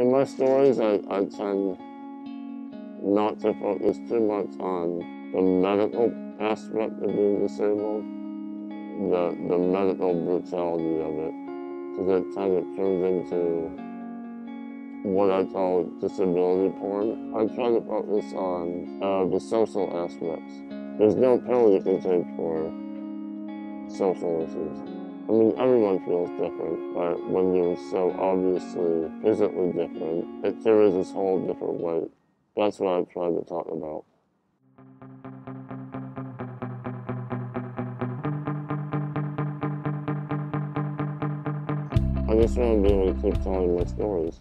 in my stories, I tend not to focus too much on the medical aspect of being disabled, the medical brutality of it, because it kind of turns into what I call disability porn. I try to focus on the social aspects. There's no pill you can take for social issues. I mean, everyone feels different, but when you're so obviously physically different, it carries this whole different weight. That's what I'm trying to talk about. I just want to be able to keep telling my stories.